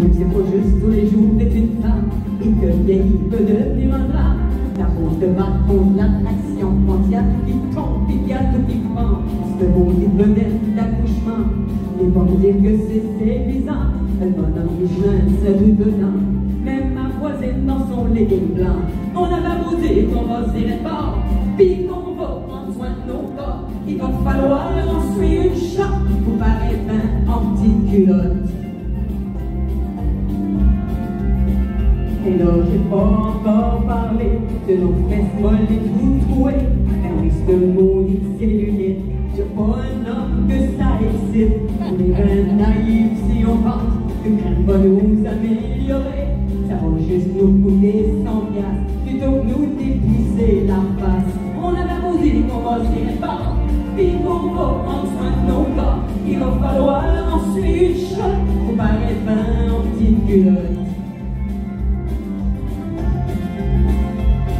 mieux que c'est pas juste tous les jours d'être une femme et que vieille peut devenir un drame. La peau de ma peau, l'attraction, quand il y a tout qui tombe, il y a tout qui prend. Ce beau qui venait d'accouchement, et pour dire que c'est séduisant, elle va dans les jeunes, c'est du dedans. Même ma voisine dans son legging blanc, on a la beauté qu'on va s'y répandre, puis qu'on va prendre soin de nos corps. Il va falloir en suivre une charte pour paraître un en petite culotte. Et là, j'ai pas encore parlé de nos fesses molles et tout trouées. Ben oui, ce maudit cellulite, j'ai pas un homme que ça excite. On est bien naïfs si on pense que crème va nous améliorer. Ça va juste nous coûter 100$ plutôt que nous dépousser la face. On a la posée qu'on va se répandre, puis qu'on va prendre soin de nos corps. Il va falloir en suivre une chotte pour paraître bien en petite culotte.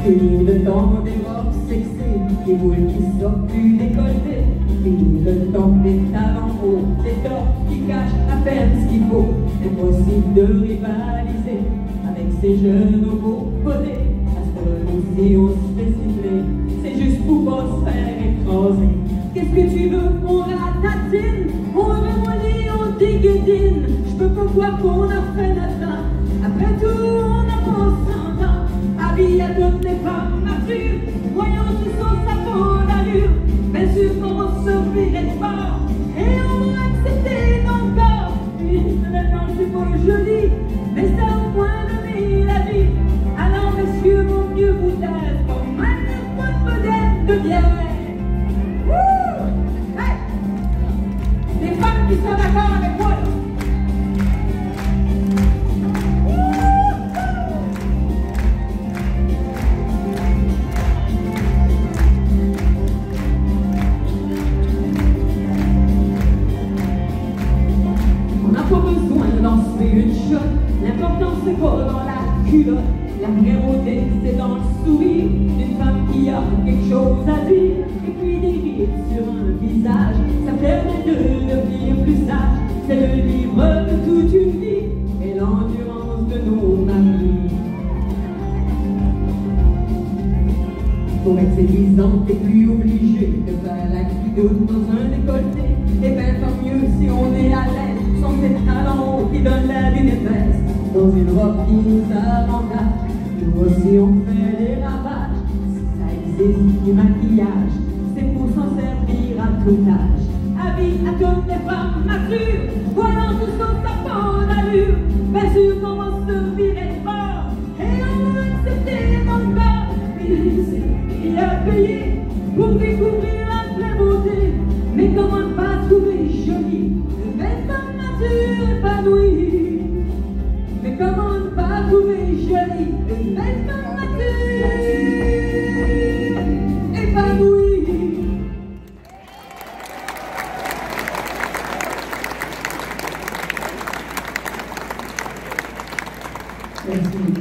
Fini le temps des robes sexées, des boules qui sortent plus décolletées. Fini le temps des talons hauts, des torts qui cachent à peine ce qu'il faut. Impossible de rivaliser avec ces jeunes au beau poté. À ce moment-là, si on se fait cibler, c'est juste pour pas se faire écraser. Qu'est-ce que tu veux? On ratatine, on remollit, on dégueudine. Je peux pas croire qu'on a fait notre temps. Après tout, on a pensé. Vie à toutes les femmes matures, voyons qui sont sa peau d'allure. Bien sûr qu'on va se virer fort et on va accepter nos corps. Une seule dans le beau joli, mais ça au moins donner la vie. Alors messieurs, mon vieux vous taise, comme un point de bière. Hey! Les femmes qui sont d'accord avec moi. L'important c'est pas dans la culotte, la vraie beauté c'est dans le sourire d'une femme qui a quelque chose à dire. Et puis des rides sur un visage, ça permet de devenir plus sage. C'est le livre de toute une vie et l'endurance de nos maris. Pour être séduisante, t'es plus obligé de faire la culotte dans un décolleté. Et bien tant mieux si on est à l'aise. Sont ces talons qui donnent la vie des fesses. Dans une robe qui nous avantage, nous aussi on fait des ravages. Si ça existe du maquillage, c'est pour s'en servir à tout âge. Avis à toutes les femmes matures, voilà tout ce que ça prend d'allure. Bien sûr qu'on va se virer fort, et on va accepter mon corps. Il a payé pour découvrir la vraie beauté. Mais comment ne pas trouver jolie une femme mature épanouie? Mais comment ne pas trouver jolie une femme mature épanouie? Merci.